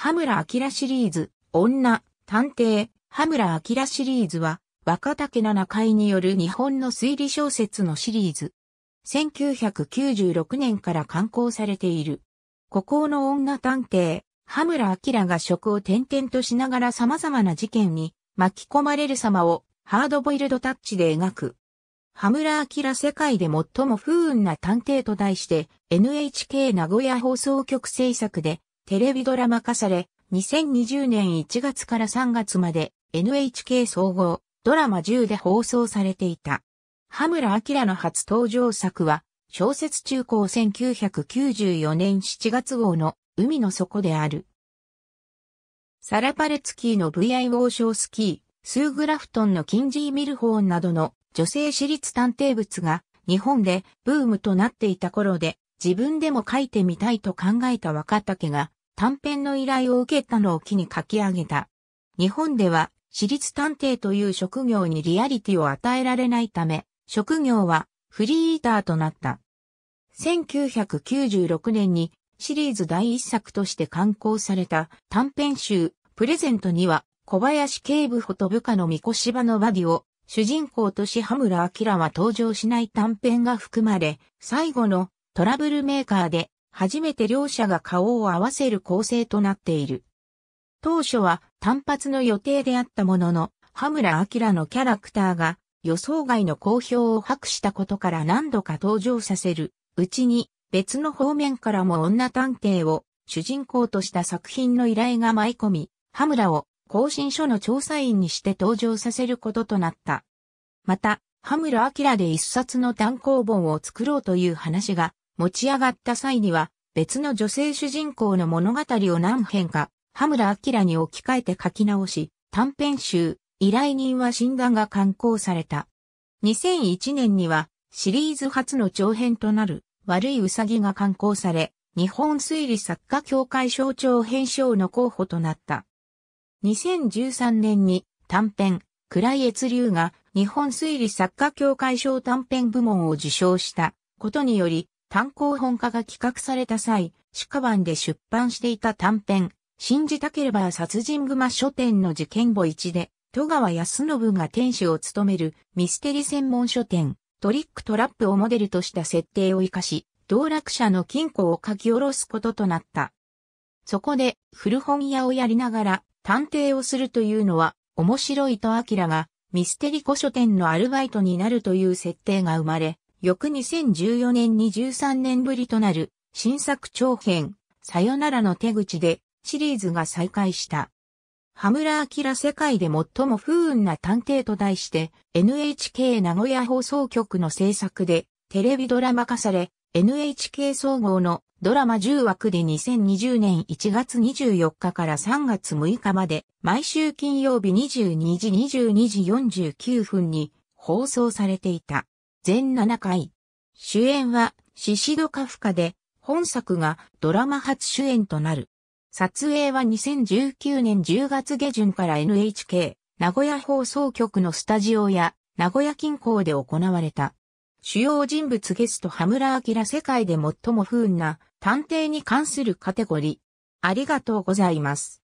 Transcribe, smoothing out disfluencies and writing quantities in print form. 羽村明シリーズ、女、探偵、羽村明シリーズは、若竹七海による日本の推理小説のシリーズ。1996年から刊行されている。孤高の女探偵、羽村明が職を転々としながら様々な事件に巻き込まれる様をハードボイルドタッチで描く。羽村明世界で最も不運な探偵と題して NHK 名古屋放送局制作でテレビドラマ化され2020年1月から3月まで NHK 総合ドラマ10で放送されていた。羽村明の初登場作は小説中興1994年7月号の海の底である。サラ・パレツキーの VIO ショースキー、スー・グラフトンのキンジー・ミルホーンなどの女性私立探偵物が日本でブームとなっていた頃で自分でも書いてみたいと考えた若竹が短編の依頼を受けたのを機に書き上げた。日本では私立探偵という職業にリアリティを与えられないため職業はフリーイーターとなった。1996年にシリーズ第一作として刊行された短編集プレゼントには小林警部補と部下の御子柴のバディを主人公とし羽村明は登場しない短編が含まれ、最後のトラブルメーカーで初めて両者が顔を合わせる構成となっている。当初は単発の予定であったものの、羽村明のキャラクターが予想外の好評を博したことから何度か登場させるうちに、別の方面からも女探偵を主人公とした作品の依頼が舞い込み、羽村を興信所の調査員にして登場させることとなった。また、羽村明で一冊の単行本を作ろうという話が持ち上がった際には、別の女性主人公の物語を何編か、羽村明に置き換えて書き直し、短編集、依頼人は死んだが刊行された。2001年には、シリーズ初の長編となる。悪いウサギが刊行され、日本推理作家協会賞長編賞の候補となった。2013年に短編、暗い越流が日本推理作家協会賞短編部門を受賞したことにより、単行本化が企画された際、鹿湾で出版していた短編、信じたければ殺人熊書店の事件簿1で、戸川康信が店主を務めるミステリ専門書店。トリックトラップをモデルとした設定を活かし、道楽者の金庫を書き下ろすこととなった。そこで古本屋をやりながら探偵をするというのは面白いと明がミステリ古書店のアルバイトになるという設定が生まれ、翌2014年に13年ぶりとなる新作長編、さよならの手口でシリーズが再開した。羽村明世界で最も不運な探偵と題して NHK 名古屋放送局の制作でテレビドラマ化され NHK 総合のドラマ10枠で2020年1月24日から3月6日まで毎週金曜日22時49分に放送されていた。全7回。主演は宍戸かふかで本作がドラマ初主演となる。撮影は2019年10月下旬から NHK 名古屋放送局のスタジオや名古屋近郊で行われた。主要人物ゲスト羽村明世界で最も不運な探偵に関するカテゴリー。ありがとうございます。